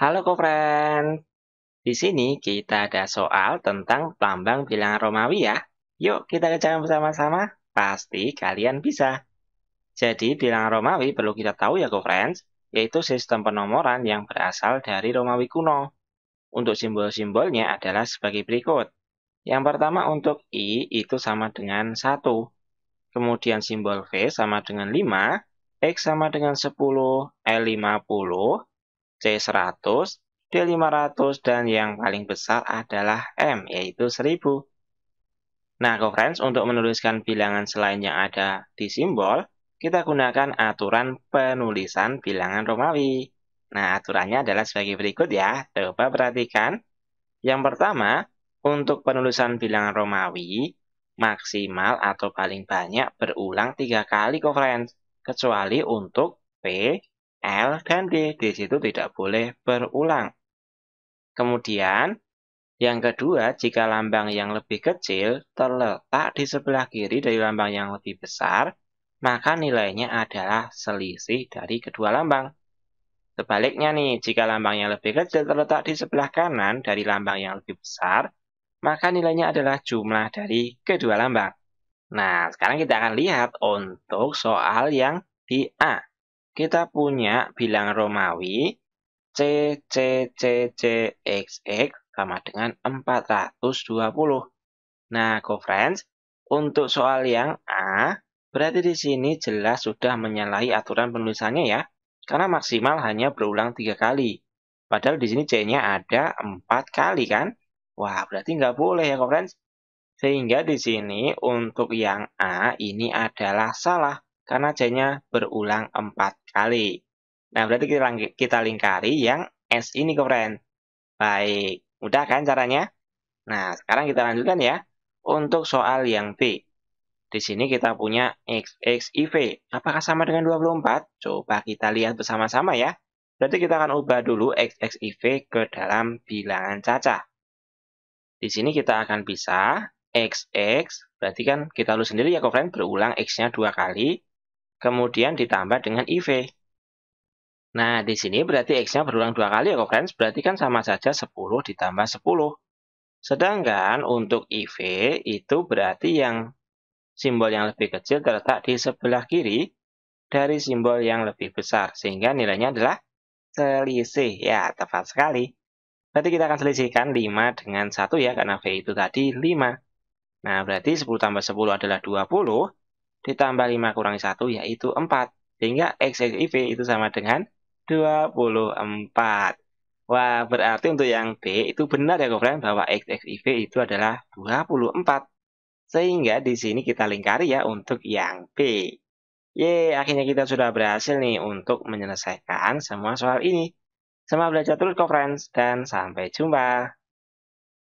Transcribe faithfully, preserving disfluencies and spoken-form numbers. Halo Kofren, di sini kita ada soal tentang lambang bilangan Romawi ya. Yuk kita kerjakan bersama-sama, pasti kalian bisa. Jadi bilangan Romawi perlu kita tahu ya Kofren, yaitu sistem penomoran yang berasal dari Romawi kuno. Untuk simbol-simbolnya adalah sebagai berikut. Yang pertama untuk I itu sama dengan satu, kemudian simbol V sama dengan lima, X sama dengan sepuluh, L lima puluh, C seratus, D lima ratus, dan yang paling besar adalah M, yaitu seribu. Nah, Kofrens, untuk menuliskan bilangan selain yang ada di simbol, kita gunakan aturan penulisan bilangan Romawi. Nah, aturannya adalah sebagai berikut ya, coba perhatikan. Yang pertama, untuk penulisan bilangan Romawi, maksimal atau paling banyak berulang tiga kali, Kofrens, kecuali untuk P, L dan D, di situ tidak boleh berulang. Kemudian, yang kedua, jika lambang yang lebih kecil terletak di sebelah kiri dari lambang yang lebih besar, maka nilainya adalah selisih dari kedua lambang. Sebaliknya nih, jika lambang yang lebih kecil terletak di sebelah kanan dari lambang yang lebih besar, maka nilainya adalah jumlah dari kedua lambang. Nah, sekarang kita akan lihat untuk soal yang di A. Kita punya bilangan Romawi C, C, C, C, X, X sama dengan empat ratus dua puluh. Nah, Kofrens, untuk soal yang A, berarti di sini jelas sudah menyalahi aturan penulisannya ya, karena maksimal hanya berulang tiga kali. Padahal di sini C-nya ada empat kali kan? Wah, berarti nggak boleh ya, Kofrens. Sehingga di sini untuk yang A ini adalah salah, karena C-nya berulang empat kali. Nah, berarti kita, kita lingkari yang S ini, Kofren. Baik, mudah kan caranya? Nah, sekarang kita lanjutkan ya. Untuk soal yang B. Di sini kita punya X X I V. Apakah sama dengan dua puluh empat? Coba kita lihat bersama-sama ya. Berarti kita akan ubah dulu X X I V ke dalam bilangan cacah. Di sini kita akan pisah X X. Berarti kan kita lulus sendiri ya, Kofren. Berulang X-nya dua kali. Kemudian ditambah dengan I V. Nah, di sini berarti X-nya berulang dua kali ya, Kofrens. Berarti kan sama saja sepuluh ditambah sepuluh. Sedangkan untuk I V itu berarti yang simbol yang lebih kecil terletak di sebelah kiri dari simbol yang lebih besar. Sehingga nilainya adalah selisih. Ya, tepat sekali. Berarti kita akan selisihkan lima dengan satu ya, karena V itu tadi lima. Nah, berarti sepuluh tambah sepuluh adalah dua puluh. Ditambah lima kurangi satu yaitu empat. Sehingga X X I V itu sama dengan dua puluh empat. Wah, berarti untuk yang B itu benar ya, Kofren, bahwa X X I V itu adalah dua puluh empat. Sehingga di sini kita lingkari ya untuk yang B. Yeay, akhirnya kita sudah berhasil nih untuk menyelesaikan semua soal ini. Semoga belajar terus, Kofren, dan sampai jumpa.